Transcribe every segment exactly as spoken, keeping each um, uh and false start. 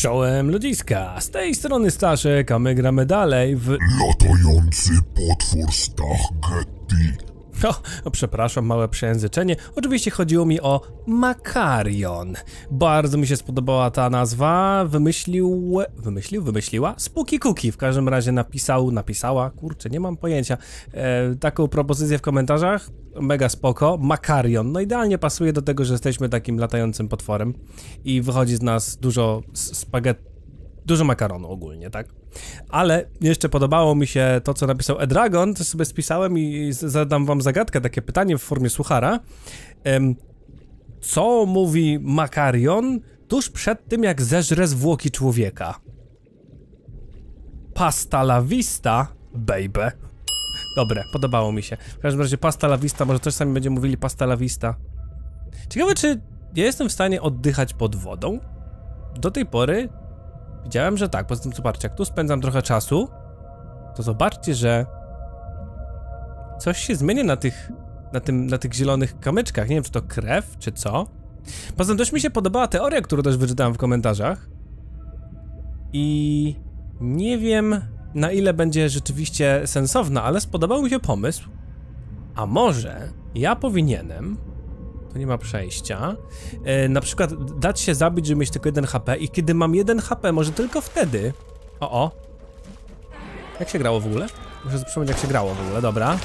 Czołem ludziska, z tej strony Staszek, a my gramy dalej w... Latający potwór Staszek. O, przepraszam, małe przejęzyczenie. Oczywiście chodziło mi o Makarion. Bardzo mi się spodobała ta nazwa. Wymyślił... Wymyślił? Wymyśliła? Spooky Cookie. W każdym razie napisał... Napisała? Kurczę, nie mam pojęcia. E, taką propozycję w komentarzach. Mega spoko. Makarion. No idealnie pasuje do tego, że jesteśmy takim latającym potworem. I wychodzi z nas dużo spaghetti. Dużo makaronu ogólnie, tak? Ale jeszcze podobało mi się to, co napisał E-Dragon, to sobie spisałem i zadam wam zagadkę, takie pytanie w formie suchara. Co mówi Makarion tuż przed tym, jak zeżre zwłoki człowieka? Pasta la vista, baby. Dobre, podobało mi się. W każdym razie pasta la vista, może też sami będziemy mówili pasta la vista. Ciekawe, czy ja jestem w stanie oddychać pod wodą? Do tej pory... Widziałem, że tak, poza tym zobaczcie, jak tu spędzam trochę czasu, to zobaczcie, że coś się zmienia na tych, na tym, na tych zielonych kamyczkach, nie wiem, czy to krew, czy co. Poza tym też mi się podobała teoria, którą też wyczytałem w komentarzach i nie wiem, na ile będzie rzeczywiście sensowna, ale spodobał mi się pomysł, a może ja powinienem... To nie ma przejścia. Yy, na przykład dać się zabić, żeby mieć tylko jeden H P i kiedy mam jeden H P, może tylko wtedy... O, o. Jak się grało w ogóle? Muszę przypomnieć, jak się grało w ogóle, dobra.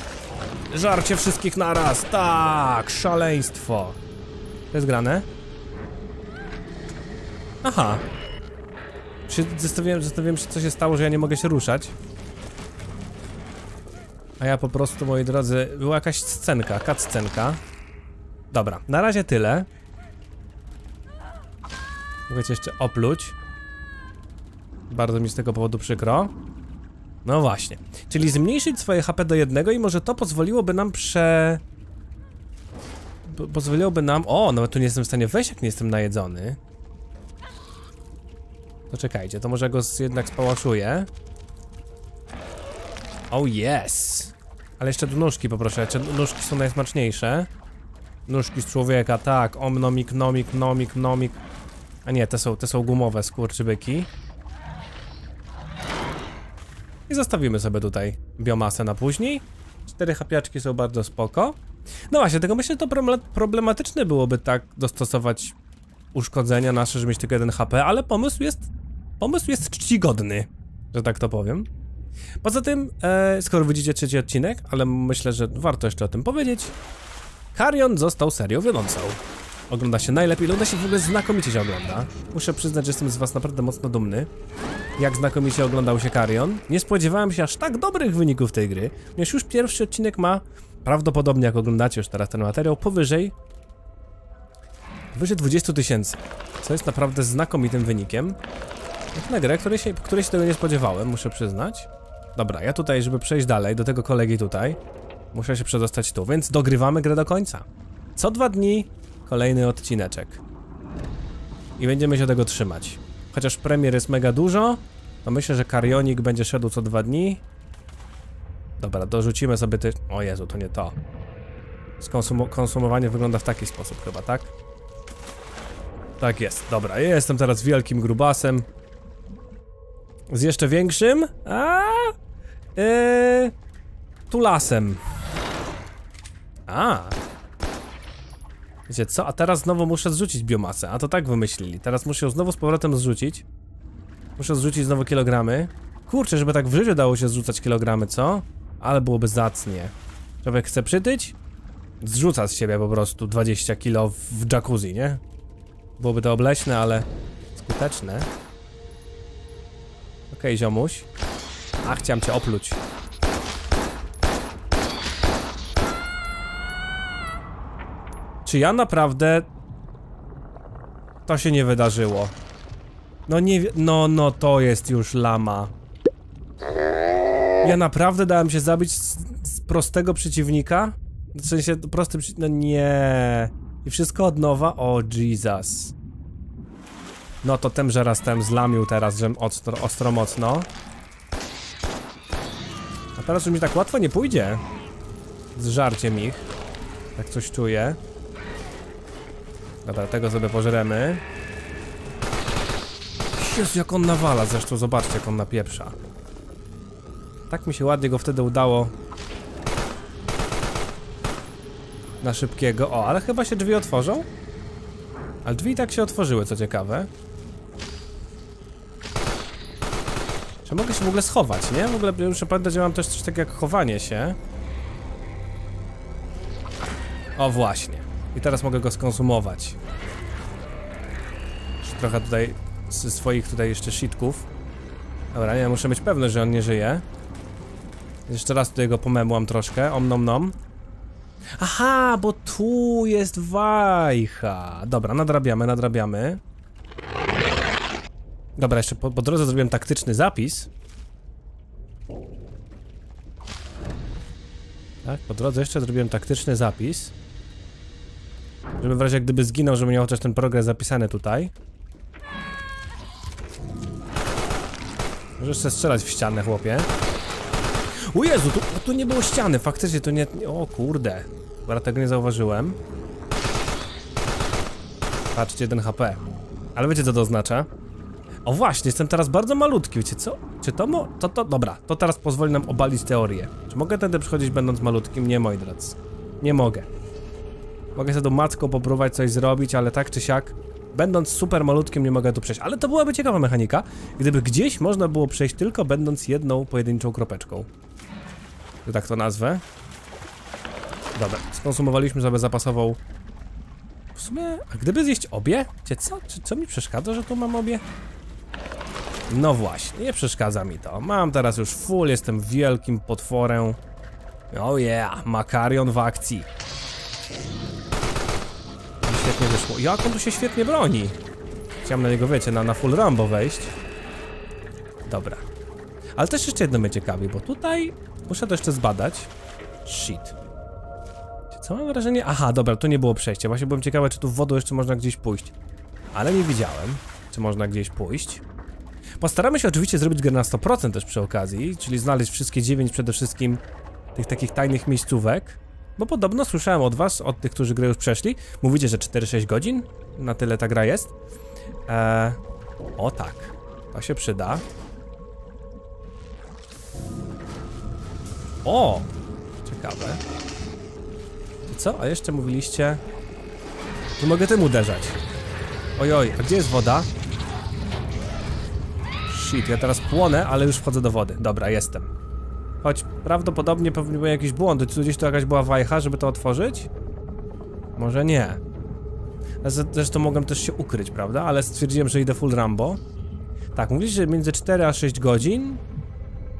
Żarcie wszystkich naraz, tak, szaleństwo. To jest grane? Aha. Czy zastanawiam, zastanawiam się, co się stało, że ja nie mogę się ruszać. A ja po prostu, moi drodzy, była jakaś scenka, cutscenka. Dobra, na razie tyle. Mogę cię jeszcze opluć. Bardzo mi z tego powodu przykro. No właśnie. Czyli zmniejszyć swoje H P do jednego i może to pozwoliłoby nam prze... Po pozwoliłoby nam... O, no tu nie jestem w stanie wejść, jak nie jestem najedzony. To czekajcie, to może go jednak spałaszuję. Oh yes! Ale jeszcze do nóżki poproszę, jeszcze nóżki są najsmaczniejsze. Nóżki z człowieka, tak, omnomik, nomik, nomik, nomik. A nie, te są, te są gumowe skurczybyki. I zostawimy sobie tutaj biomasę na później. Cztery chapiaczki są bardzo spoko. No właśnie, tego myślę, że to problematyczne byłoby tak dostosować uszkodzenia nasze, żeby mieć tylko jeden H P, ale pomysł jest, pomysł jest czcigodny, że tak to powiem. Poza tym, e, skoro widzicie trzeci odcinek, ale myślę, że warto jeszcze o tym powiedzieć. Carrion został serią wiodącą. Ogląda się najlepiej, ogląda się w ogóle znakomicie się ogląda. Muszę przyznać, że jestem z was naprawdę mocno dumny. Jak znakomicie oglądał się Carrion. Nie spodziewałem się aż tak dobrych wyników tej gry, ponieważ już pierwszy odcinek ma, prawdopodobnie jak oglądacie już teraz ten materiał, powyżej Wyżej dwudziestu tysięcy. Co jest naprawdę znakomitym wynikiem. Jak na grę, której się, której się tego nie spodziewałem, muszę przyznać. Dobra, ja tutaj, żeby przejść dalej, do tego kolegi tutaj muszę się przedostać tu, więc dogrywamy grę do końca. Co dwa dni kolejny odcineczek. I będziemy się tego trzymać. Chociaż premier jest mega dużo, to myślę, że Carrionik będzie szedł co dwa dni. Dobra, dorzucimy sobie ty... O Jezu, to nie to. Skonsum konsumowanie wygląda w taki sposób chyba, tak? Tak jest, dobra, ja jestem teraz wielkim grubasem. Z jeszcze większym? A? Yy... Tulasem. A. Wiecie co? A teraz znowu muszę zrzucić biomasę. A to tak wymyślili. Teraz muszę ją znowu z powrotem zrzucić. Muszę zrzucić znowu kilogramy. Kurczę, żeby tak w życiu dało się zrzucać kilogramy, co? Ale byłoby zacnie. Człowiek chce przytyć? Zrzuca z siebie po prostu dwadzieścia kilo w jacuzzi, nie? Byłoby to obleśne, ale skuteczne. Okej, ziomuś. A, chciałem cię opluć. Czy ja naprawdę... To się nie wydarzyło. No nie... No, no to jest już lama. Ja naprawdę dałem się zabić z, z prostego przeciwnika? W sensie prosty przeciw... No nie... I wszystko od nowa? O Jesus. No to tym, że raz tem zlamił teraz, żem ostro, ostro mocno. A teraz już mi tak łatwo nie pójdzie. Z żarciem ich. Tak coś czuję. Dobra, tego sobie pożremy. Jezu, jak on nawala, zresztą zobaczcie, jak on napieprza. Tak mi się ładnie go wtedy udało na szybkiego. O, ale chyba się drzwi otworzą? Ale drzwi i tak się otworzyły, co ciekawe. Czy mogę się w ogóle schować, nie? W ogóle muszę pamiętać, że mam też coś takiego jak chowanie się. O, właśnie. I teraz mogę go skonsumować. Trochę tutaj ze swoich tutaj jeszcze shitków. Dobra, nie, muszę być pewny, że on nie żyje. Jeszcze raz tutaj go pomemłam troszkę. Om nom nom. Aha, bo tu jest wajcha. Dobra, nadrabiamy, nadrabiamy. Dobra, jeszcze po, po drodze zrobiłem taktyczny zapis. Tak, po drodze jeszcze zrobiłem taktyczny zapis. Żeby w razie jak gdyby zginął, żeby miał chociaż ten progres zapisany tutaj. Możesz sobie strzelać w ścianę, chłopie. O Jezu, tu, tu nie było ściany, faktycznie to nie... O kurde. Dobra, tego nie zauważyłem. Patrzcie, jeden H P. Ale wiecie, co to oznacza? O właśnie, jestem teraz bardzo malutki, wiecie co? Czy to mo... To, to... Dobra, to teraz pozwoli nam obalić teorię. Czy mogę tędy przychodzić będąc malutkim? Nie, moi drodzy. Nie mogę. Mogę sobie tą macką popróbować coś zrobić, ale tak czy siak... Będąc super malutkim nie mogę tu przejść, ale to byłaby ciekawa mechanika, gdyby gdzieś można było przejść tylko będąc jedną pojedynczą kropeczką. Ja tak to nazwę. Dobra, skonsumowaliśmy sobie zapasową. W sumie, a gdyby zjeść obie? Wiecie co? Czy co mi przeszkadza, że tu mam obie? No właśnie, nie przeszkadza mi to. Mam teraz już full, jestem wielkim potworem. Oh yeah, Makarion w akcji. Świetnie wyszło. Jak on tu się świetnie broni? Chciałem na niego, wiecie, na, na full Rambo wejść. Dobra. Ale też jeszcze jedno mnie ciekawi, bo tutaj muszę to jeszcze zbadać. Shit. Co mam wrażenie? Aha, dobra, tu nie było przejścia. Właśnie byłem ciekawy, czy tu w wodę jeszcze można gdzieś pójść. Ale nie widziałem, czy można gdzieś pójść. Postaramy się oczywiście zrobić grę na sto procent też przy okazji, czyli znaleźć wszystkie dziewięć przede wszystkim tych takich tajnych miejscówek. Bo podobno słyszałem od was, od tych, którzy grę już przeszli. Mówicie, że cztery sześć godzin. Na tyle ta gra jest. Eee, o tak. To się przyda. O! Ciekawe. I co? A jeszcze mówiliście... Tu mogę tym uderzać. Ojoj, a gdzie jest woda? Shit, ja teraz płonę, ale już wchodzę do wody. Dobra, jestem. Choć prawdopodobnie pewnie był jakiś błąd. Czy gdzieś tu jakaś była wajcha, żeby to otworzyć? Może nie. Zresztą mogłem też się ukryć, prawda? Ale stwierdziłem, że idę full Rambo. Tak, mówiliście, że między cztery a sześć godzin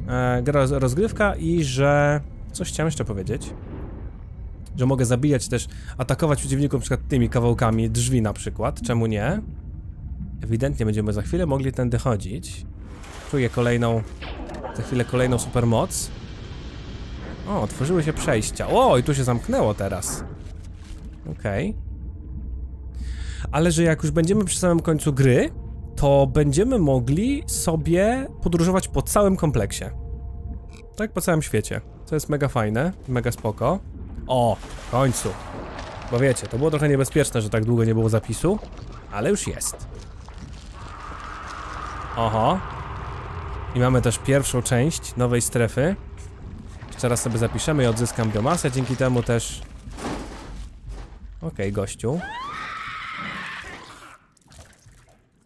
e, gra rozgrywka i że... Coś chciałem jeszcze powiedzieć. Że mogę zabijać też, atakować przeciwników np. tymi kawałkami drzwi na przykład. Czemu nie? Ewidentnie będziemy za chwilę mogli tędy chodzić. Czuję kolejną... Za chwilę kolejną supermoc. O, otworzyły się przejścia. O, i tu się zamknęło teraz. Okej. Okay. Ale że jak już będziemy przy samym końcu gry, to będziemy mogli sobie podróżować po całym kompleksie. Tak, po całym świecie. To jest mega fajne, mega spoko. O, w końcu. Bo wiecie, to było trochę niebezpieczne, że tak długo nie było zapisu, ale już jest. Oho. I mamy też pierwszą część nowej strefy. Jeszcze raz sobie zapiszemy i odzyskam biomasę, dzięki temu też... Okej, okay, gościu.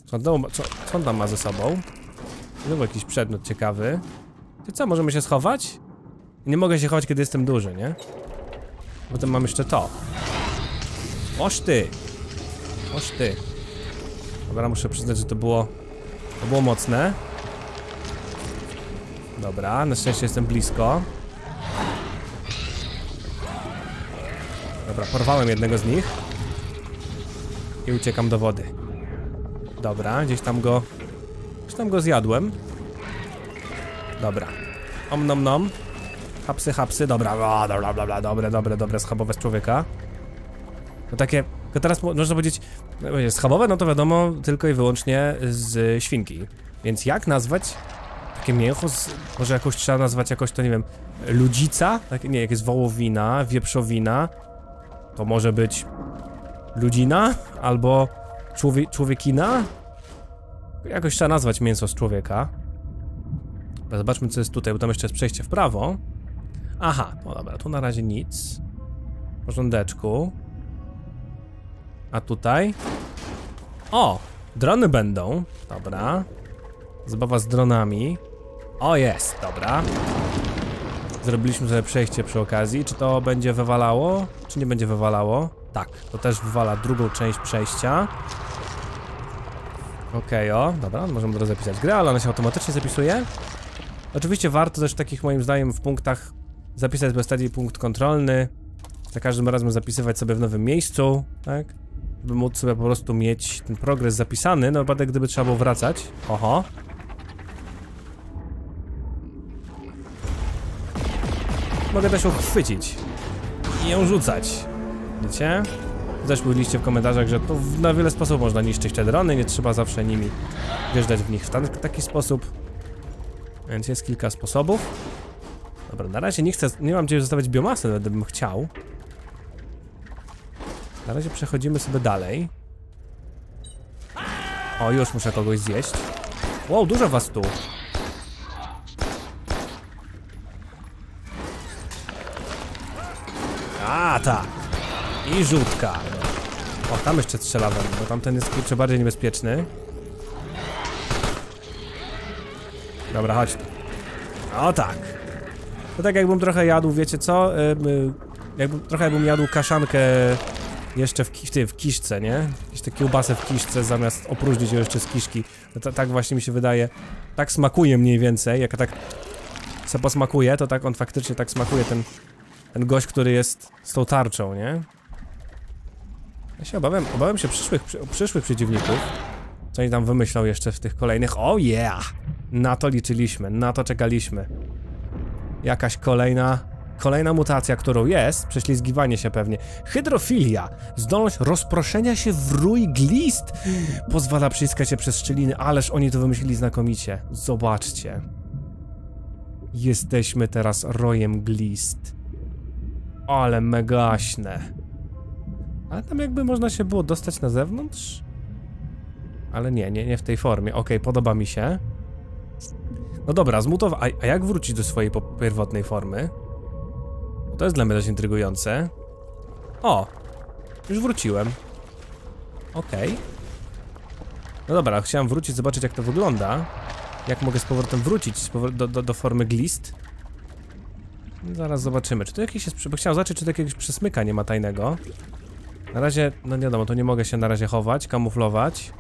Co, co, co on tam ma ze sobą? Znowu jakiś przedmiot ciekawy. Czy co, możemy się schować? Nie mogę się chować, kiedy jestem duży, nie? Potem mam jeszcze to. Oż ty! Oż ty! Dobra, muszę przyznać, że to było... To było mocne. Dobra, na szczęście jestem blisko. Dobra, porwałem jednego z nich. I uciekam do wody. Dobra, gdzieś tam go... Gdzieś tam go zjadłem. Dobra. Om nom nom. Hapsy, hapsy, dobra, o, dobra, dobra, dobre, dobre, dobre, schabowe z człowieka. No takie... To teraz można powiedzieć... Schabowe, no to wiadomo, tylko i wyłącznie z świnki. Więc jak nazwać... Takie mięcho, z, może jakoś trzeba nazwać jakoś to, nie wiem, ludzica? Tak, nie, jak jest wołowina, wieprzowina, to może być ludzina albo człowie, człowiekina? Jakoś trzeba nazwać mięso z człowieka. Zobaczmy, co jest tutaj, bo tam jeszcze jest przejście w prawo. Aha, no dobra, tu na razie nic. W porządeczku. A tutaj? O! Drony będą. Dobra. Zabawa z dronami. O, jest, dobra. Zrobiliśmy sobie przejście przy okazji. Czy to będzie wywalało? Czy nie będzie wywalało? Tak, to też wywala drugą część przejścia. Okej, o, dobra, możemy teraz zapisać grę, ale ona się automatycznie zapisuje. Oczywiście warto też takich, moim zdaniem, w punktach zapisać bez stacji punkt kontrolny. Za każdym razem zapisywać sobie w nowym miejscu, tak? Żeby móc sobie po prostu mieć ten progres zapisany, na wypadek gdyby trzeba było wracać. Oho. Mogę też ją chwycić i ją rzucać. Widzicie? Też mówiliście w komentarzach, że to na wiele sposobów można niszczyć te drony, nie trzeba zawsze nimi wjeżdżać w nich w taki sposób. Więc jest kilka sposobów. Dobra, na razie nie chcę, nie mam gdzie zostawiać biomasy, nawet bym chciał. Na razie przechodzimy sobie dalej. O, już muszę kogoś zjeść. Wow, dużo was tu. A, tak. I żółtka. O, tam jeszcze strzela, bo tamten jest kurczę bardziej niebezpieczny. Dobra, chodź tu. O, tak. To tak jakbym trochę jadł, wiecie co? Jakbym, trochę jakbym jadł kaszankę jeszcze w, ki w, ty, w kiszce, nie? Jakieś te kiełbasę w kiszce, zamiast opróżnić ją jeszcze z kiszki. No to, tak właśnie mi się wydaje. Tak smakuje mniej więcej. Jak tak se posmakuje, to tak on faktycznie tak smakuje, ten, ten gość, który jest z tą tarczą, nie? Ja się obawiam, obawiam się przyszłych, przyszłych przeciwników. Co oni tam wymyślą jeszcze w tych kolejnych? Oh yeah! Na to liczyliśmy, na to czekaliśmy. Jakaś kolejna, kolejna mutacja, którą jest prześlizgiwanie się pewnie. Hydrofilia. Zdolność rozproszenia się w rój glist. Pozwala przyciskać się przez szczeliny, ależ oni to wymyślili znakomicie. Zobaczcie. Jesteśmy teraz rojem glist. Ale megaśne. Ale tam jakby można się było dostać na zewnątrz? Ale nie, nie, nie w tej formie. Okej, podoba mi się. No dobra, zmutowa... A, a jak wrócić do swojej pierwotnej formy? Bo to jest dla mnie dość intrygujące. O! Już wróciłem. Okej. Okay. No dobra, chciałem wrócić, zobaczyć jak to wygląda. Jak mogę z powrotem wrócić z powro do, do, do formy glist. Zaraz zobaczymy, czy to jakieś jest... Chciałem zobaczyć, czy to jakiegoś przesmyka nie ma tajnego. Na razie, no nie wiadomo, to nie mogę się na razie chować, kamuflować.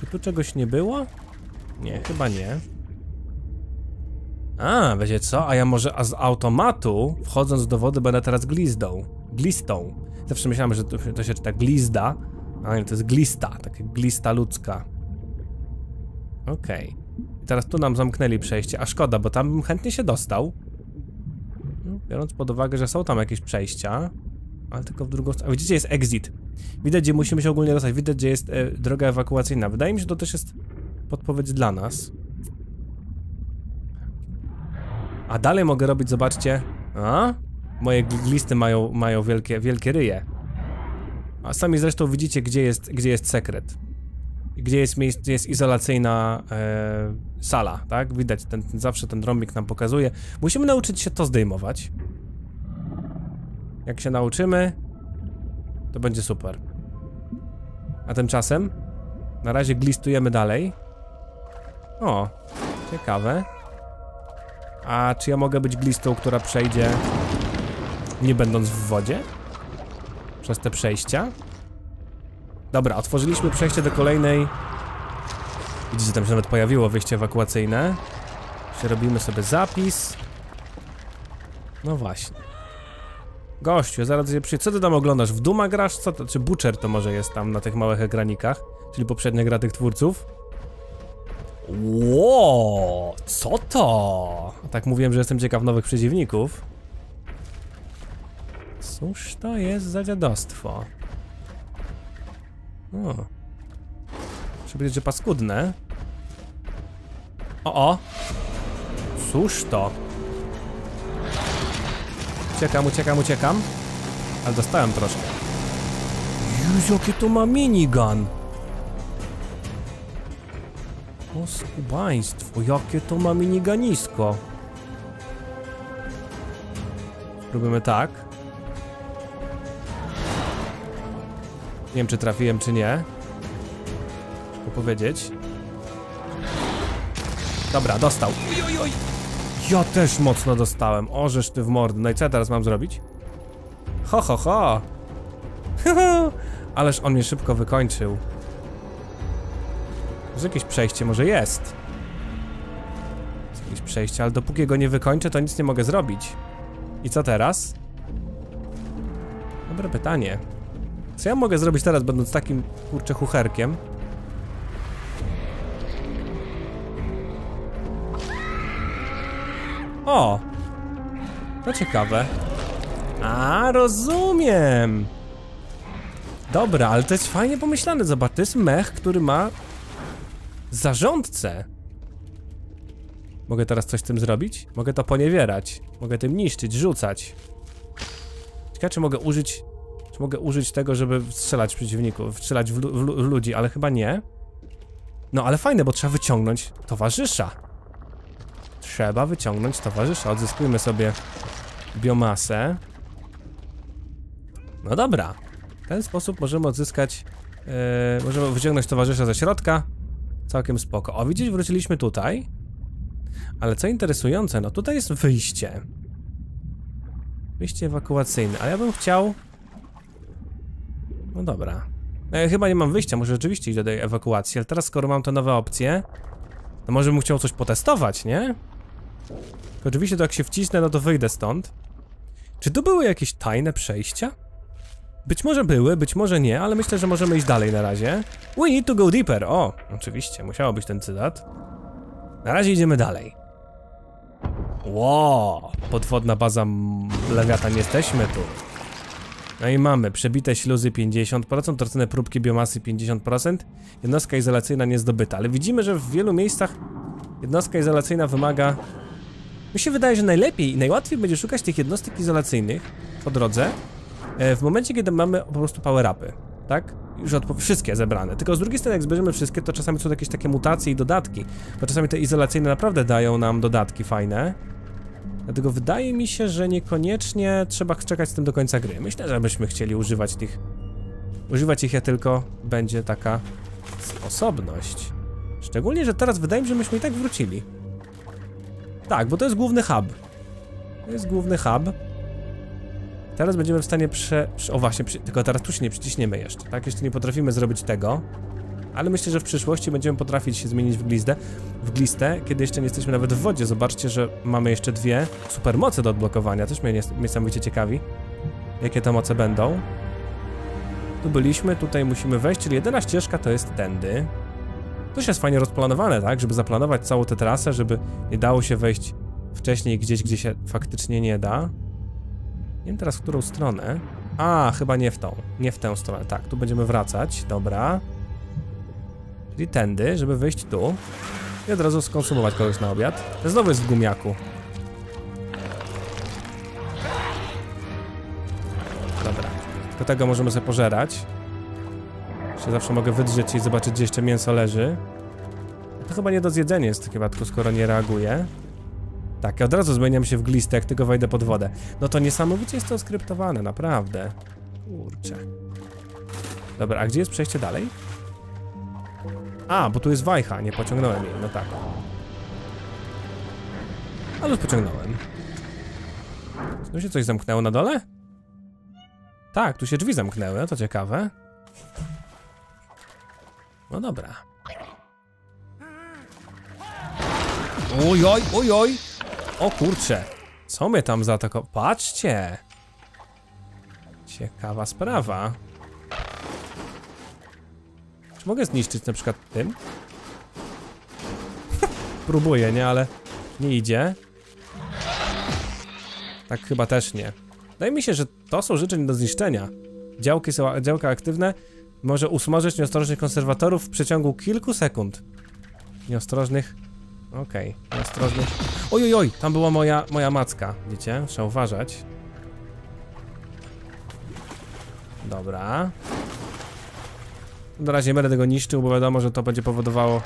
Czy tu czegoś nie było? Nie, chyba nie. A, wiecie co? A ja może a z automatu, wchodząc do wody, będę teraz glizdą. Glistą. Zawsze myślałem, że to, to się czyta glizda. A nie, to jest glista. Taka glista ludzka. Okej. Okay. Teraz tu nam zamknęli przejście. A szkoda, bo tam bym chętnie się dostał. Biorąc pod uwagę, że są tam jakieś przejścia. Ale tylko w drugą stronę. A widzicie, jest exit. Widać, gdzie musimy się ogólnie dostać. Widać, gdzie jest e, droga ewakuacyjna. Wydaje mi się, że to też jest podpowiedź dla nas. A dalej mogę robić, zobaczcie. A? Moje glisty mają, mają wielkie, wielkie ryje. A sami zresztą widzicie, gdzie jest, gdzie jest sekret. Gdzie jest miejsce, gdzie jest izolacyjna e, sala, tak? Widać, ten, ten, zawsze ten rąbik nam pokazuje. Musimy nauczyć się to zdejmować. Jak się nauczymy, to będzie super. A tymczasem na razie glistujemy dalej. O, ciekawe. A czy ja mogę być glistą, która przejdzie nie będąc w wodzie? Przez te przejścia? Dobra, otworzyliśmy przejście do kolejnej. Widzicie, tam się nawet pojawiło wyjście ewakuacyjne. Robimy sobie zapis. No właśnie. Gościu, zaraz się przyjdzie. Co ty tam oglądasz? W Duma grasz? Co to? Czy Butcher to może jest tam na tych małych ekranikach? Czyli poprzednia gra tych twórców. Ło, co to? Tak mówiłem, że jestem ciekaw nowych przeciwników. Cóż to jest za dziadostwo? O. Muszę powiedzieć, że paskudne. O, o. Cóż to? Uciekam, uciekam, uciekam. Ale dostałem troszkę. Jezu, jaki tu ma minigun. To skubaństwo, jakie to ma miniganisko. Robimy tak. Nie wiem, czy trafiłem, czy nie. Ciężko powiedzieć. Dobra, dostał. Ja też mocno dostałem. O, żeż ty w mordę. No i co ja teraz mam zrobić? Ho, ho, ho. Ależ on mnie szybko wykończył. Może jakieś przejście? Może jest. Jest jakieś przejście, ale dopóki go nie wykończę, to nic nie mogę zrobić. I co teraz? Dobre pytanie. Co ja mogę zrobić teraz, będąc takim, kurczę, chucherkiem? O! To ciekawe. A, rozumiem! Dobra, ale to jest fajnie pomyślane, zobacz, to jest mech, który ma zarządcę. Mogę teraz coś z tym zrobić? Mogę to poniewierać. Mogę tym niszczyć, rzucać. Ciekawe, czy mogę użyć... Czy mogę użyć tego, żeby strzelać w przeciwników, strzelać w, w, w ludzi, ale chyba nie. No, ale fajne, bo trzeba wyciągnąć towarzysza. Trzeba wyciągnąć towarzysza. Odzyskujmy sobie biomasę. No dobra. W ten sposób możemy odzyskać... Yy, możemy wyciągnąć towarzysza ze środka. Całkiem spoko. O, widzisz, wróciliśmy tutaj. Ale co interesujące, no tutaj jest wyjście. Wyjście ewakuacyjne, ale ja bym chciał... No dobra. Ja chyba nie mam wyjścia, może rzeczywiście iść do tej ewakuacji, ale teraz skoro mam te nowe opcje, no może bym chciał coś potestować, nie? Tylko oczywiście to jak się wcisnę, no to wyjdę stąd. Czy tu były jakieś tajne przejścia? Być może były, być może nie, ale myślę, że możemy iść dalej na razie. We need to go deeper. O, oczywiście, musiało być ten cytat. Na razie idziemy dalej. Ło, podwodna baza Lewiatan, jesteśmy tu. No i mamy przebite śluzy pięćdziesiąt procent, tracone próbki biomasy pięćdziesiąt procent, jednostka izolacyjna niezdobyta. Ale widzimy, że w wielu miejscach jednostka izolacyjna wymaga... Mi się wydaje, że najlepiej i najłatwiej będzie szukać tych jednostek izolacyjnych po drodze w momencie, kiedy mamy po prostu power-upy, tak? Już wszystkie zebrane, tylko z drugiej strony jak zbierzemy wszystkie, to czasami są jakieś takie mutacje i dodatki, bo czasami te izolacyjne naprawdę dają nam dodatki fajne. Dlatego wydaje mi się, że niekoniecznie trzeba czekać z tym do końca gry. Myślę, że byśmy chcieli używać tych... Używać ich, ja tylko będzie taka sposobność. Szczególnie, że teraz wydaje mi się, że myśmy i tak wrócili. Tak, bo to jest główny hub. To jest główny hub. Teraz będziemy w stanie prze... O właśnie, przy... tylko teraz tu się nie przyciśniemy jeszcze, tak? Jeszcze nie potrafimy zrobić tego. Ale myślę, że w przyszłości będziemy potrafić się zmienić w glistę, w glistę, kiedy jeszcze nie jesteśmy nawet w wodzie. Zobaczcie, że mamy jeszcze dwie supermoce do odblokowania. Też mnie niesamowicie ciekawi, jakie te moce będą. Tu byliśmy, tutaj musimy wejść, czyli jedyna ścieżka to jest tędy. To się jest fajnie rozplanowane, tak? Żeby zaplanować całą tę trasę, żeby nie dało się wejść wcześniej gdzieś, gdzie się faktycznie nie da. Nie wiem teraz, w którą stronę. A, chyba nie w tą, nie w tę stronę. Tak, tu będziemy wracać, dobra. Czyli tędy, żeby wyjść tu i od razu skonsumować kogoś na obiad. To znowu jest w gumiaku. Dobra, tylko tego możemy sobie pożerać. Jeszcze zawsze mogę wydrzeć i zobaczyć, gdzie jeszcze mięso leży. To chyba nie do zjedzenia jest w takim wypadku, skoro nie reaguje. Tak, ja od razu zmieniam się w glistę, jak tylko wejdę pod wodę. No to niesamowicie jest to skryptowane, naprawdę. Kurczę. Dobra, a gdzie jest przejście dalej? A, bo tu jest wajcha, nie pociągnąłem jej, no tak. Ale pociągnąłem. Tu się coś zamknęło na dole? Tak, tu się drzwi zamknęły, no to ciekawe. No dobra. Ojoj, ojoj! O kurcze, co mnie tam zaatakowało? Patrzcie! Ciekawa sprawa. Czy mogę zniszczyć na przykład tym? Próbuję, nie? Ale nie idzie. Tak chyba też nie. Wydaje mi się, że to są rzeczy nie do zniszczenia. Działki są, działka aktywne może usmażyć nieostrożnych konserwatorów w przeciągu kilku sekund. Nieostrożnych... Okej, okay. Nieostrożnych... Ojojoj, tam była moja, moja macka. Widzicie? Trzeba uważać. Dobra. Na razie nie będę tego niszczył, bo wiadomo, że to będzie powodowało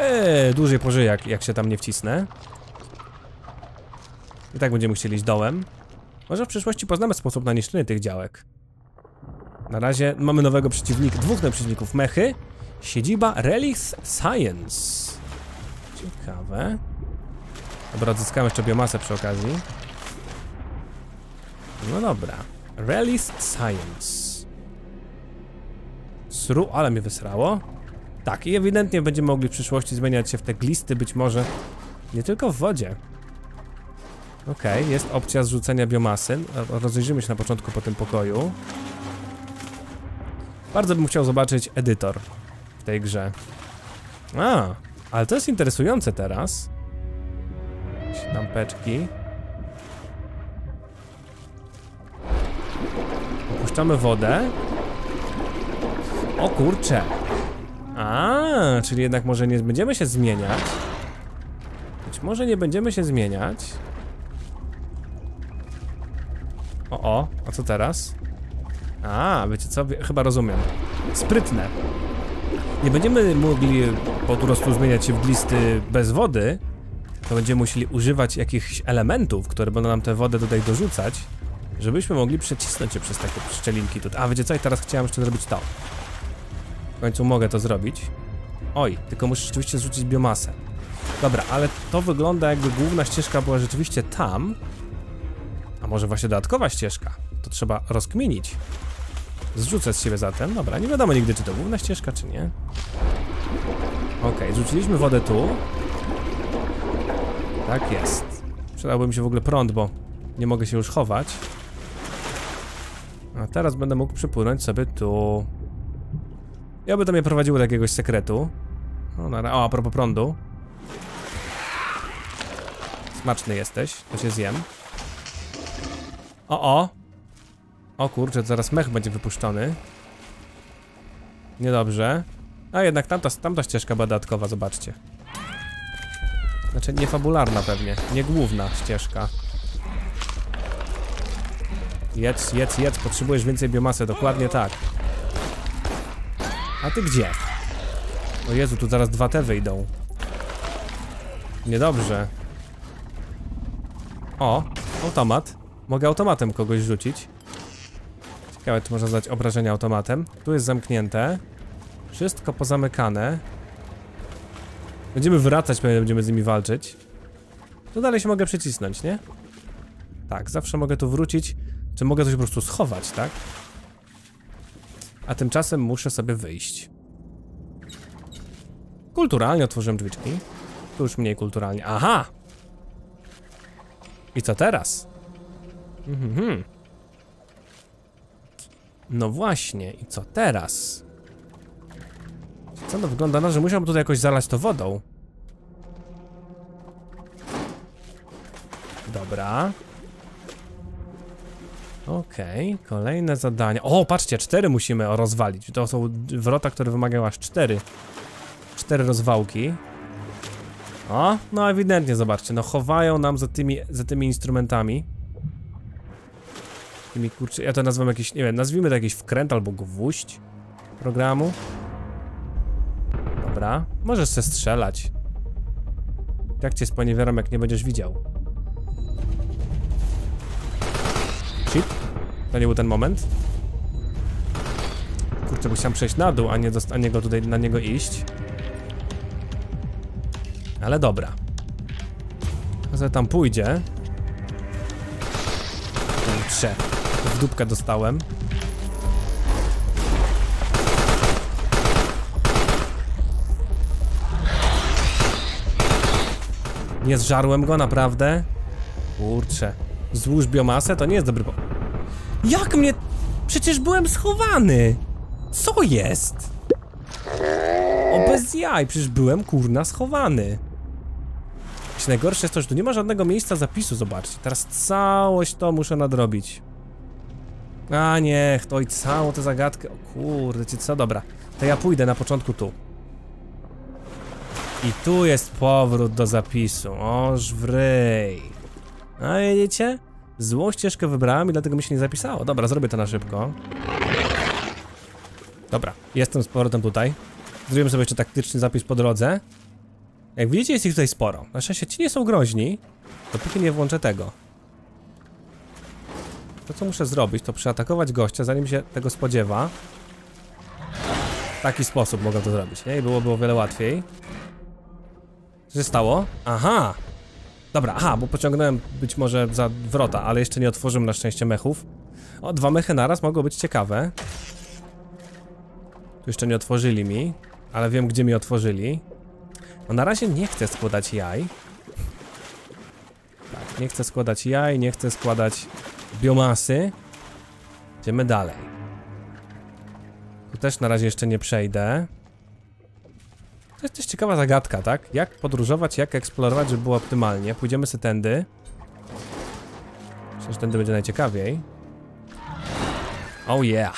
Eee, dłużej pożyję, jak, jak się tam nie wcisnę. I tak będziemy chcieli iść dołem. Może w przyszłości poznamy sposób na niszczenie tych działek. Na razie mamy nowego przeciwnika, dwóch nowych przeciwników mechy. Siedziba Release Science. Ciekawe. Dobra, odzyskamy jeszcze biomasę przy okazji. No dobra. Release Science. Sru, ale mnie wysrało. Tak, i ewidentnie będziemy mogli w przyszłości zmieniać się w te glisty, być może nie tylko w wodzie. Okej, okay, jest opcja zrzucenia biomasy. Rozejrzymy się na początku po tym pokoju. Bardzo bym chciał zobaczyć edytor w tej grze. A, ale to jest interesujące teraz. Lampeczki. Opuszczamy wodę. O kurcze. A, czyli jednak może nie będziemy się zmieniać. Być może nie będziemy się zmieniać. O, o, a co teraz? A, wiecie co? Chyba rozumiem. Sprytne. Nie będziemy mogli po prostu zmieniać się w glisty bez wody. To będziemy musieli używać jakichś elementów, które będą nam tę wodę tutaj dorzucać, żebyśmy mogli przecisnąć się przez takie szczelinki tutaj. A, wiecie co? I teraz chciałem jeszcze zrobić to. W końcu mogę to zrobić. Oj, tylko muszę rzeczywiście zrzucić biomasę. Dobra, ale to wygląda, jakby główna ścieżka była rzeczywiście tam. A może właśnie dodatkowa ścieżka? To trzeba rozkminić. Zrzucę z siebie zatem. Dobra, nie wiadomo nigdy, czy to główna ścieżka, czy nie. Okej, okay, zrzuciliśmy wodę tu. Tak jest. Przydałby mi się w ogóle prąd, bo nie mogę się już chować. A teraz będę mógł przypłynąć sobie tu. I oby to mnie prowadziło do jakiegoś sekretu. O, na... o, a propos prądu. Smaczny jesteś, to się zjem. O, o. O kurczę, zaraz mech będzie wypuszczony. Niedobrze. A jednak tamta, tamta ścieżka była dodatkowa, zobaczcie. Znaczy niefabularna pewnie, nie główna ścieżka. Jedz, jedz, jedz, potrzebujesz więcej biomasy, dokładnie tak. A ty gdzie? O Jezu, tu zaraz dwa te wyjdą. Niedobrze. O, automat. Mogę automatem kogoś rzucić. Ciekawe, czy można zadać obrażenia automatem. Tu jest zamknięte. Wszystko pozamykane. Będziemy wracać, pewnie będziemy z nimi walczyć. Tu dalej się mogę przycisnąć, nie? Tak, zawsze mogę tu wrócić. Czy mogę coś po prostu schować, tak? A tymczasem muszę sobie wyjść. Kulturalnie otworzyłem drzwiczki. Tu już mniej kulturalnie. Aha! I co teraz? Mhm. No właśnie, i co teraz? Co to wygląda na, że musiałbym tutaj jakoś zalać to wodą. Dobra. Okej, okay, kolejne zadanie. O, patrzcie, cztery musimy rozwalić. To są wrota, które wymagają aż cztery. Cztery rozwałki. O, no ewidentnie, zobaczcie, no chowają nam za tymi, za tymi instrumentami. Tymi kurczę, ja to nazywam jakiś, nie wiem, nazwijmy to jakiś wkręt albo gwóźdź programu. Dobra, możesz se strzelać. Jak cię sponiewieram, jak nie będziesz widział. Shit. To nie był ten moment. Kurczę, bo chciałem przejść na dół, a nie, a nie go tutaj, na niego iść. Ale dobra. Może tam pójdzie. Kurczę, w dupkę dostałem. Nie zżarłem go, naprawdę? Kurczę. Złóż biomasę? To nie jest dobry po... Jak mnie... Przecież byłem schowany! Co jest? O, bez jaj, przecież byłem, kurna, schowany. Wiesz, najgorsze jest to, że tu nie ma żadnego miejsca zapisu, zobaczcie. Teraz całość to muszę nadrobić. A niech, to i całą tę zagadkę... O kurde, ci co? Dobra. To ja pójdę na początku tu. I tu jest powrót do zapisu. Oż wryj. A widzicie? Złą ścieżkę wybrałem i dlatego mi się nie zapisało. Dobra, zrobię to na szybko. Dobra, jestem z powrotem tutaj. Zrobimy sobie jeszcze taktyczny zapis po drodze. Jak widzicie, jest ich tutaj sporo. Na szczęście ci nie są groźni, dopóki nie włączę tego. To, co muszę zrobić, to przeatakować gościa, zanim się tego spodziewa. W taki sposób mogę to zrobić, nie? I byłoby o wiele łatwiej. Co się stało? Aha! Dobra, aha, bo pociągnąłem być może za wrota, ale jeszcze nie otworzyłem na szczęście mechów. O, dwa mechy naraz mogą być ciekawe. Tu jeszcze nie otworzyli mi, ale wiem, gdzie mi otworzyli. No na razie nie chcę składać jaj. Tak, nie chcę składać jaj, nie chcę składać biomasy. Idziemy dalej. Tu też na razie jeszcze nie przejdę. To jest też ciekawa zagadka, tak? Jak podróżować, jak eksplorować, żeby było optymalnie. Pójdziemy sobie tędy. Myślę, że tędy będzie najciekawiej. Oh yeah!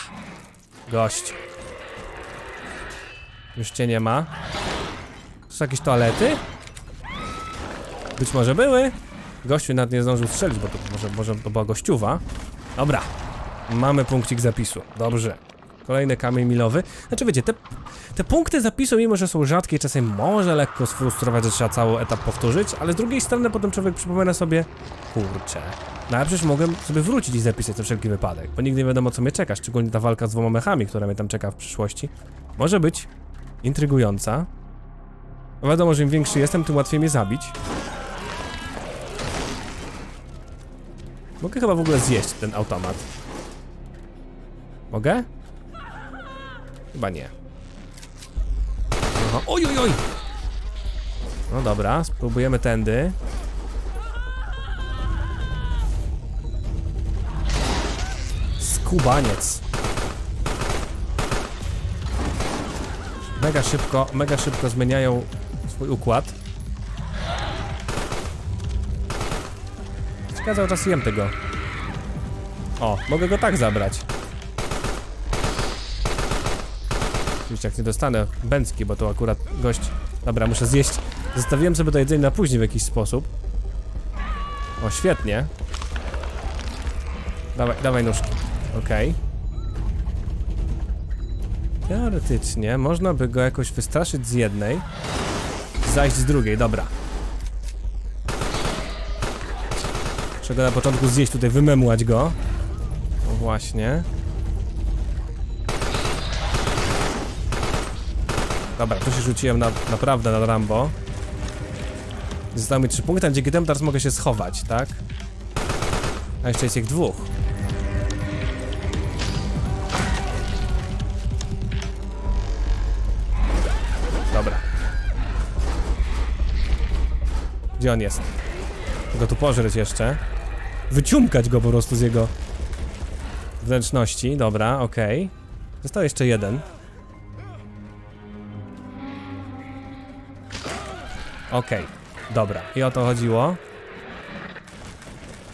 Gość. Już cię nie ma. To są jakieś toalety? Być może były. Gościu nawet nie zdążył strzelić, bo to może, może to była gościuwa. Dobra. Mamy punkcik zapisu. Dobrze. Kolejny kamień milowy. Znaczy wiecie, te, te punkty zapisu, mimo że są rzadkie i czasem może lekko sfrustrować, że trzeba cały etap powtórzyć, ale z drugiej strony potem człowiek przypomina sobie, kurczę, no ale przecież mogłem sobie wrócić i zapisać na wszelki wypadek, bo nigdy nie wiadomo, co mnie czeka, szczególnie ta walka z dwoma mechami, która mnie tam czeka w przyszłości, może być intrygująca. Wiadomo, że im większy jestem, tym łatwiej mnie zabić. Mogę chyba w ogóle zjeść ten automat. Mogę? Chyba nie. Aha. Oj, oj, oj! No dobra, spróbujemy tędy. Skubaniec. Mega szybko, mega szybko zmieniają swój układ. Ciekawe, cały czas jem tego. O, mogę go tak zabrać. Oczywiście jak nie dostanę bęcki, bo to akurat gość... Dobra, muszę zjeść. Zostawiłem sobie to jedzenie na później w jakiś sposób. O, świetnie. Dawaj, dawaj nóżki. Okej. Okay. Teoretycznie można by go jakoś wystraszyć z jednej. Zajść z drugiej, dobra. Trzeba na początku zjeść tutaj, wymemłać go. No właśnie. Dobra, tu się rzuciłem na, naprawdę na Rambo. Zostały mi trzy punkty, a dzięki temu teraz mogę się schować, tak? A jeszcze jest ich dwóch. Dobra. Gdzie on jest? Mogę tu pożreć jeszcze. Wyciumkać go po prostu z jego wnętrzności, dobra, okej. Okay. Został jeszcze jeden. Okej, okay, dobra, i o to chodziło.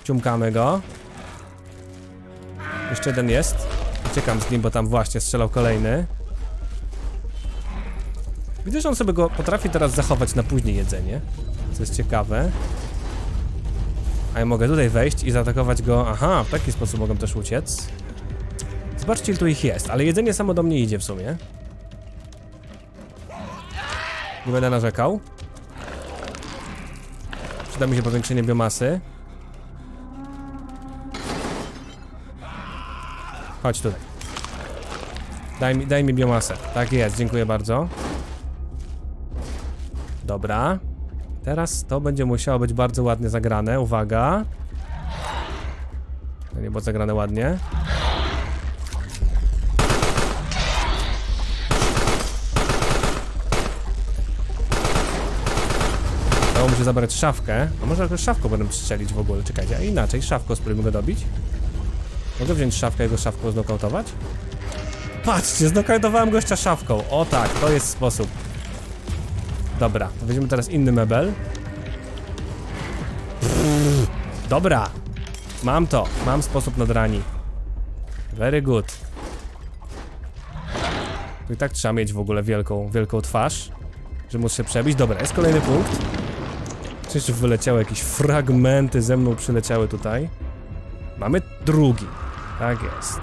Ciumkamy go. Jeszcze jeden jest. Uciekam z nim, bo tam właśnie strzelał kolejny. Widzę, że on sobie go potrafi teraz zachować na później jedzenie. Co jest ciekawe. A ja mogę tutaj wejść i zaatakować go. Aha, w taki sposób mogę też uciec. Zobaczcie, ile tu ich jest, ale jedzenie samo do mnie idzie w sumie. Nie będę narzekał. Przyda mi się powiększenie biomasy. Chodź tutaj. Daj mi, daj mi biomasę. Tak jest, dziękuję bardzo. Dobra. Teraz to będzie musiało być bardzo ładnie zagrane. Uwaga. To nie było zagrane ładnie. Muszę zabrać szafkę, a może jakoś szafką będę strzelić w ogóle, czekajcie, a inaczej szafką spróbujmy go dobić. Mogę wziąć szafkę i go szafką znokautować? Patrzcie, znokautowałem gościa szafką, o tak, to jest sposób. Dobra, weźmiemy teraz inny mebel. Pff, dobra, mam to, mam sposób nadrani. Very good. Tu i tak trzeba mieć w ogóle wielką, wielką twarz, że muszę się przebić. Dobra, jest kolejny punkt. Jeszcze wyleciały jakieś fragmenty, ze mną przyleciały tutaj. Mamy drugi. Tak jest.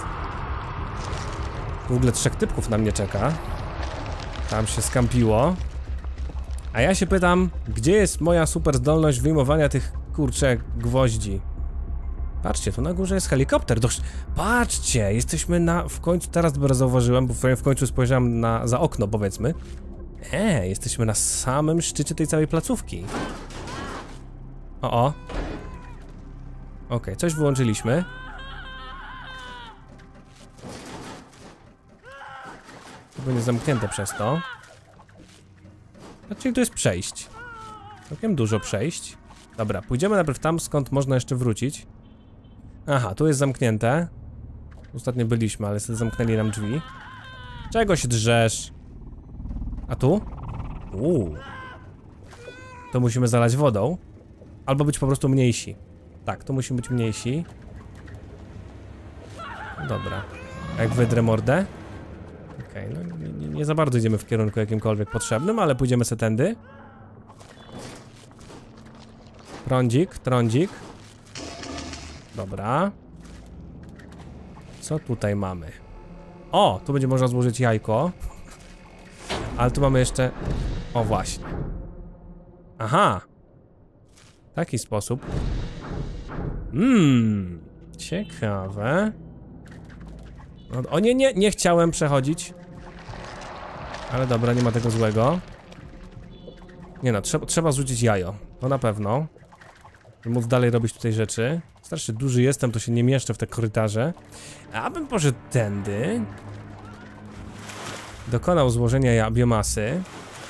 W ogóle trzech typków na mnie czeka. Tam się skampiło. A ja się pytam, gdzie jest moja super zdolność wyjmowania tych, kurczę, gwoździ? Patrzcie, tu na górze jest helikopter. Dosz... Patrzcie, jesteśmy na... W końcu, teraz dobrze zauważyłem, bo w końcu spojrzałem na... za okno, powiedzmy. E, jesteśmy na samym szczycie tej całej placówki. O, o. Ok, coś wyłączyliśmy. To będzie zamknięte przez to. Znaczy, tu jest przejść. Całkiem dużo przejść. Dobra, pójdziemy najpierw tam, skąd można jeszcze wrócić. Aha, tu jest zamknięte. Ostatnio byliśmy, ale sobie zamknęli nam drzwi. Czego się drzesz? A tu? Uuu. To musimy zalać wodą. Albo być po prostu mniejsi. Tak, to musimy być mniejsi. Dobra. Jak wydrę mordę? Okej, okay, no nie, nie za bardzo idziemy w kierunku jakimkolwiek potrzebnym, ale pójdziemy se tędy. Trądzik, trądzik. Dobra. Co tutaj mamy? O, tu będzie można złożyć jajko. Ale tu mamy jeszcze... O, właśnie. Aha. W taki sposób. Mmm. Ciekawe. No, o nie, nie, nie chciałem przechodzić. Ale dobra, nie ma tego złego. Nie no, trzeba, trzeba zrzucić jajo. To na pewno. Mów dalej robić tutaj rzeczy. Starszy duży jestem, to się nie mieszczę w te korytarze. A bym poszedł tędy. Dokonał złożenia biomasy.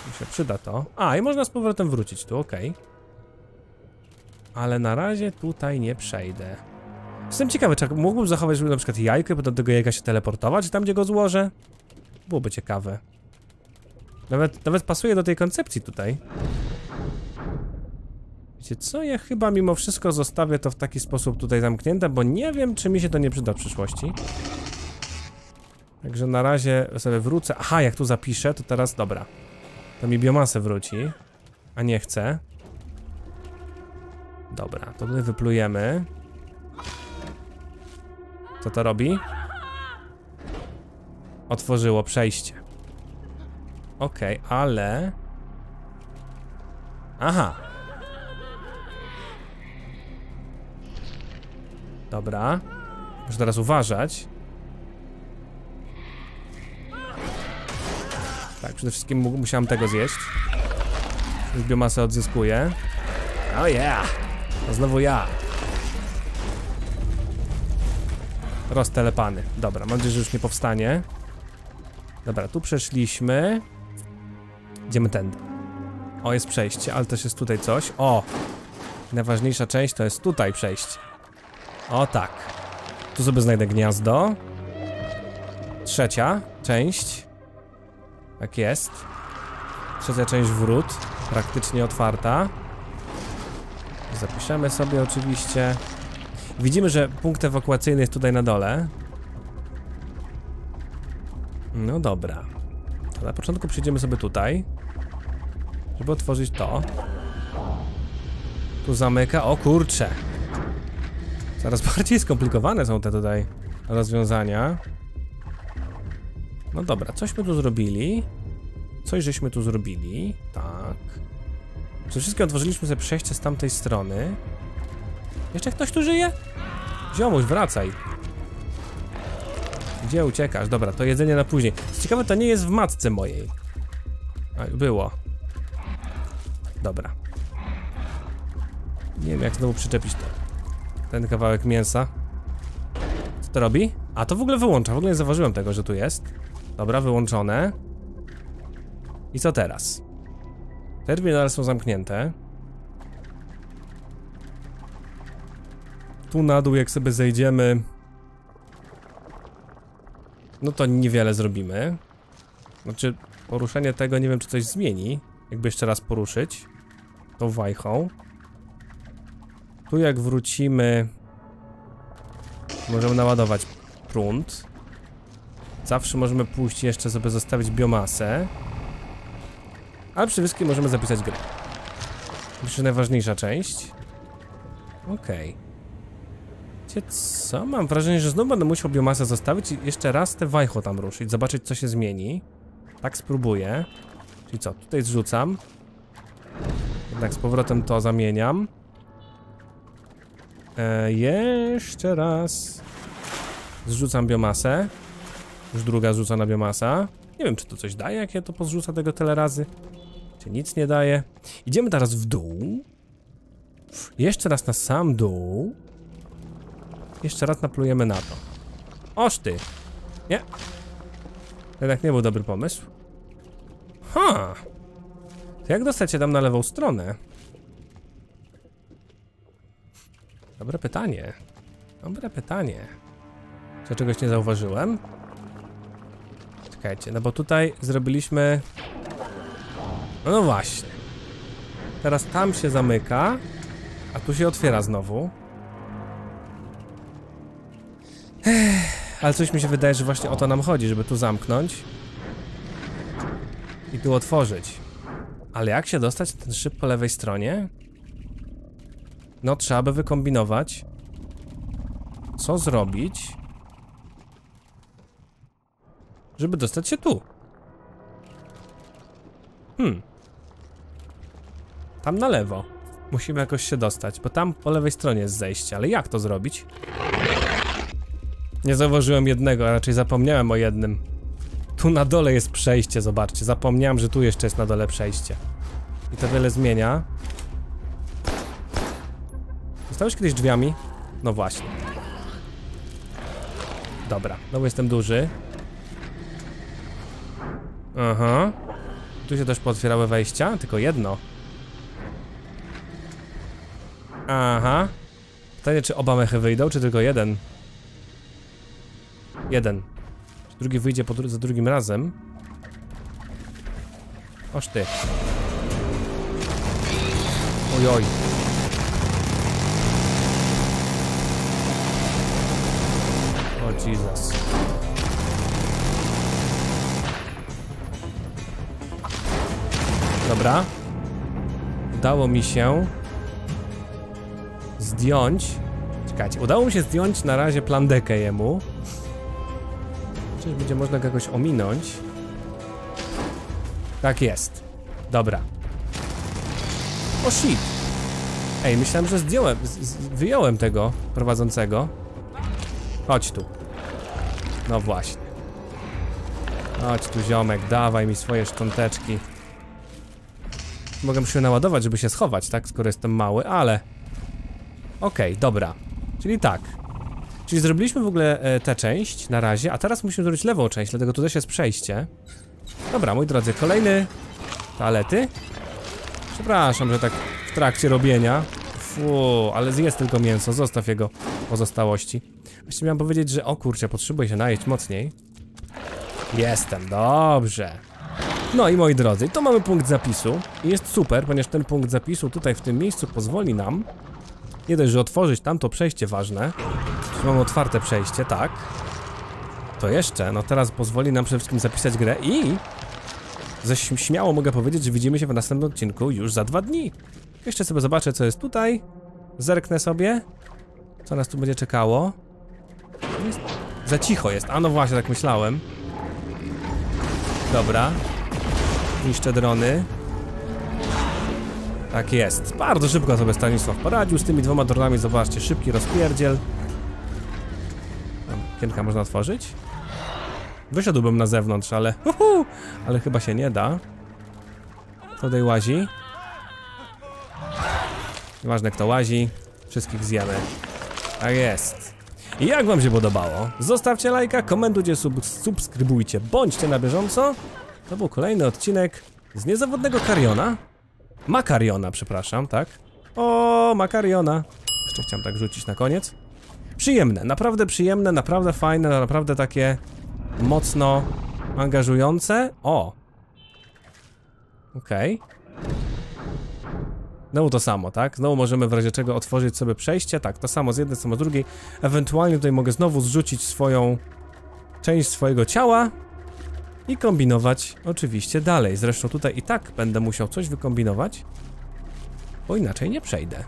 Mi się przyda to. A, i można z powrotem wrócić tu, okej. Okay. Ale na razie tutaj nie przejdę. Jestem ciekawy, czy mógłbym zachować, żeby na przykład jajko i potem do tego jajka się teleportować, tam gdzie go złożę? Byłoby ciekawe. Nawet, nawet pasuje do tej koncepcji tutaj. Wiecie co, ja chyba mimo wszystko zostawię to w taki sposób tutaj zamknięte, bo nie wiem, czy mi się to nie przyda w przyszłości. Także na razie sobie wrócę. Aha, jak tu zapiszę, to teraz dobra. To mi biomasę wróci. A nie chcę. Dobra, to tutaj wyplujemy. Co to robi? Otworzyło przejście. Okej, okay, ale... Aha. Dobra. Muszę teraz uważać. Tak, przede wszystkim musiałem tego zjeść. Już biomasę odzyskuję. Oh yeah! To znowu ja. Roztelepany. Dobra, mam nadzieję, że już nie powstanie. Dobra, tu przeszliśmy. Idziemy tędy. O, jest przejście, ale też jest tutaj coś. O! Najważniejsza część to jest tutaj przejście. O tak. Tu sobie znajdę gniazdo. Trzecia część. Tak jest. Trzecia część wrót. Praktycznie otwarta. Zapiszemy sobie oczywiście. Widzimy, że punkt ewakuacyjny jest tutaj na dole. No dobra. To na początku przyjdziemy sobie tutaj, żeby otworzyć to. Tu zamyka. O kurcze. Coraz bardziej skomplikowane są te tutaj rozwiązania. No dobra, cośmy tu zrobili. Coś żeśmy tu zrobili. Tak. Przede wszystkim otworzyliśmy sobie przejście z tamtej strony. Jeszcze ktoś tu żyje? Ziomuś, wracaj. Gdzie uciekasz? Dobra, to jedzenie na później. Co ciekawe, to nie jest w matce mojej. A, było. Dobra. Nie wiem, jak znowu przyczepić to. Ten kawałek mięsa. Co to robi? A, to w ogóle wyłącza. W ogóle nie zauważyłem tego, że tu jest. Dobra, wyłączone. I co teraz? Te drzwi nadal są zamknięte. Tu na dół, jak sobie zejdziemy... No to niewiele zrobimy. Znaczy, poruszenie tego nie wiem, czy coś zmieni. Jakby jeszcze raz poruszyć tą wajchą. Tu jak wrócimy, możemy naładować prąd. Zawsze możemy pójść jeszcze sobie zostawić biomasę. Ale przede wszystkim możemy zapisać grę. Myślę, że najważniejsza część. Okej. Okay. Co? Mam wrażenie, że znowu będę musiał biomasę zostawić i jeszcze raz te wajcho tam ruszyć, zobaczyć co się zmieni. Tak spróbuję. Czyli co? Tutaj zrzucam. Jednak z powrotem to zamieniam. E, jeszcze raz. Zrzucam biomasę. Już druga rzuca na biomasa. Nie wiem, czy to coś daje, jak ja to pozrzuca tego tyle razy. Czy nic nie daje. Idziemy teraz w dół. Jeszcze raz na sam dół. Jeszcze raz naplujemy na to. Oż ty. Nie. Jednak nie był dobry pomysł. Ha! To jak dostać się tam na lewą stronę? Dobre pytanie. Dobre pytanie. Czy ja czegoś nie zauważyłem? Czekajcie, no bo tutaj zrobiliśmy... No, no właśnie. Teraz tam się zamyka, a tu się otwiera znowu. Ech, ale coś mi się wydaje, że właśnie o to nam chodzi, żeby tu zamknąć. I tu otworzyć. Ale jak się dostać na ten szyb po lewej stronie? No trzeba by wykombinować. Co zrobić? Żeby dostać się tu. Hmm. Tam na lewo. Musimy jakoś się dostać, bo tam po lewej stronie jest zejście. Ale jak to zrobić? Nie zauważyłem jednego, a raczej zapomniałem o jednym. Tu na dole jest przejście, zobaczcie. Zapomniałem, że tu jeszcze jest na dole przejście. I to wiele zmienia. Zostałeś kiedyś drzwiami? No właśnie. Dobra, no bo jestem duży. Aha. Tu się też pootwierały wejścia? Tylko jedno. Aha. Pytanie, czy oba mechy wyjdą, czy tylko jeden? Jeden. Czy drugi wyjdzie po dru za drugim razem? Oż ty. Ojoj. O Jezus. Dobra. Udało mi się zdjąć. Czekajcie, udało mi się zdjąć na razie plandekę jemu. Czy będzie można go jakoś ominąć? Tak jest. Dobra. O shit. Ej, myślałem, że zdjąłem, wyjąłem tego prowadzącego. Chodź tu. No właśnie. Chodź tu, ziomek, dawaj mi swoje szcząteczki. Mogę się naładować, żeby się schować, tak? Skoro jestem mały, ale... Okej, okay, dobra. Czyli tak. Czyli zrobiliśmy w ogóle e, tę część na razie, a teraz musimy zrobić lewą część, dlatego tu też jest przejście. Dobra, moi drodzy, kolejny... Toalety. Przepraszam, że tak w trakcie robienia. Fuu, ale zjedz tylko mięso, zostaw jego pozostałości. Właściwie miałem powiedzieć, że o kurczę, potrzebuję się najeść mocniej. Jestem, dobrze. No i moi drodzy, to mamy punkt zapisu. I jest super, ponieważ ten punkt zapisu tutaj w tym miejscu pozwoli nam nie dość, że otworzyć tamto przejście ważne. Czyli mamy otwarte przejście, tak. To jeszcze, no teraz pozwoli nam przede wszystkim zapisać grę i... Ze śmiało mogę powiedzieć, że widzimy się w następnym odcinku już za dwa dni. Jeszcze sobie zobaczę, co jest tutaj. Zerknę sobie. Co nas tu będzie czekało? Jest... Za cicho jest, a no właśnie, tak myślałem. Dobra. Niszczę drony. Tak jest. Bardzo szybko sobie Stanisław poradził z tymi dwoma dronami. Zobaczcie, szybki rozpierdziel. Tam piętka można otworzyć. Wysiadłbym na zewnątrz, ale... Uhu, ale chyba się nie da. Tutaj łazi. Nieważne, kto łazi. Wszystkich zjemy. Tak jest. I jak wam się podobało? Zostawcie lajka, komentujcie, sub subskrybujcie. Bądźcie na bieżąco. To był kolejny odcinek z niezawodnego Carriona. Makariona, przepraszam, tak? O, Makariona. Jeszcze chciałem tak rzucić na koniec. Przyjemne, naprawdę przyjemne, naprawdę fajne, naprawdę takie mocno angażujące. O! Okej. Okay. Znowu to samo, tak? Znowu możemy w razie czego otworzyć sobie przejście. Tak, to samo z jednej, samo z drugiej. Ewentualnie tutaj mogę znowu zrzucić swoją... część swojego ciała. I kombinować oczywiście dalej. Zresztą tutaj i tak będę musiał coś wykombinować, bo inaczej nie przejdę.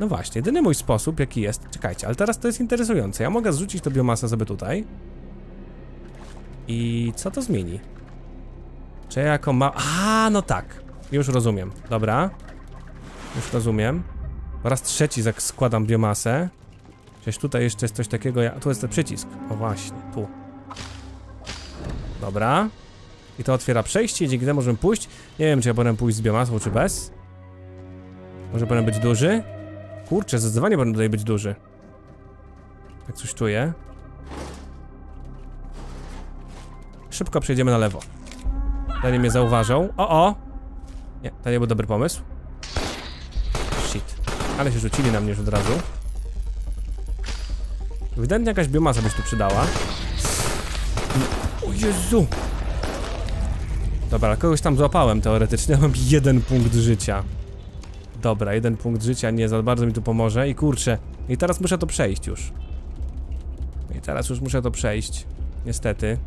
No właśnie, jedyny mój sposób jaki jest... Czekajcie, ale teraz to jest interesujące. Ja mogę zrzucić tę biomasę sobie tutaj. I co to zmieni? Czy ja jako ma... A, no tak. Już rozumiem. Dobra. Już rozumiem. Po raz trzeci składam biomasę. Przecież tutaj jeszcze jest coś takiego, ja... tu jest ten przycisk. O właśnie, tu. Dobra. I to otwiera przejście, dzięki temu możemy pójść. Nie wiem, czy ja potem pójść z biomasą, czy bez. Może potem być duży? Kurczę, zdecydowanie będę tutaj być duży. Tak coś czuję. Szybko przejdziemy na lewo. Ten mnie zauważał. O, o! Nie, to nie był dobry pomysł. Shit. Ale się rzucili na mnie już od razu. Ewidentnie jakaś biomasa by się tu przydała. O Jezu! Dobra, kogoś tam złapałem teoretycznie. Mam jeden punkt życia. Dobra, jeden punkt życia nie za bardzo mi tu pomoże. I kurczę, i teraz muszę to przejść już. I teraz już muszę to przejść. Niestety.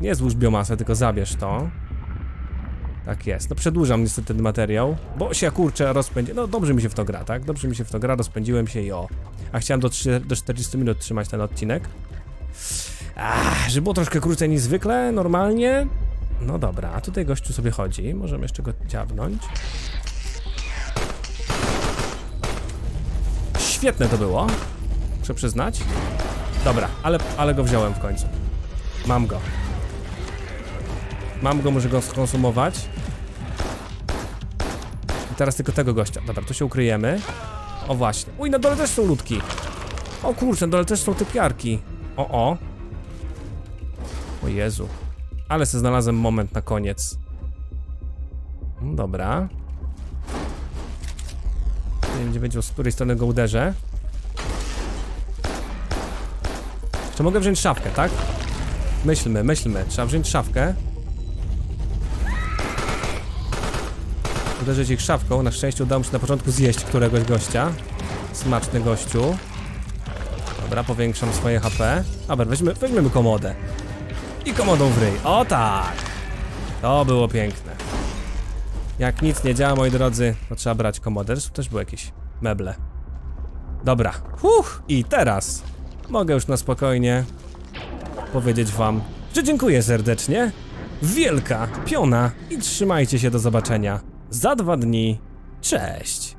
Nie złóż biomasę, tylko zabierz to. Tak jest, no przedłużam niestety ten materiał. Bo się kurczę rozpędzi. No dobrze mi się w to gra, tak? Dobrze mi się w to gra, rozpędziłem się i o. A chciałem do, do czterdziestu minut trzymać ten odcinek. Ach, żeby było troszkę krócej niż zwykle, normalnie. No dobra, a tutaj gościu sobie chodzi. Możemy jeszcze go dziabnąć. Świetne to było, muszę przyznać. Dobra, ale, ale go wziąłem w końcu. Mam go. Mam go, może go skonsumować. I teraz tylko tego gościa. Dobra, tu się ukryjemy. O właśnie. Uj, na dole też są ludki. O kurczę, na dole też są typiarki. O, o. O Jezu. Ale se znalazłem moment na koniec. Dobra. Nie wiem, gdzie będzie, z której strony go uderzę. Czy mogę wziąć szafkę, tak? Myślmy, myślmy. Trzeba wziąć szafkę. Uderzyć ich szafką. Na szczęście udało mi się na początku zjeść któregoś gościa. Smaczny gościu. Dobra, powiększam swoje H P. Dobra, weźmy, weźmiemy komodę. I komodą w ryj. O tak! To było piękne. Jak nic nie działa, moi drodzy, to trzeba brać komodę. Zresztą też były jakieś meble. Dobra. Huch! I teraz mogę już na spokojnie powiedzieć wam, że dziękuję serdecznie. Wielka piona i trzymajcie się, do zobaczenia za dwa dni. Cześć!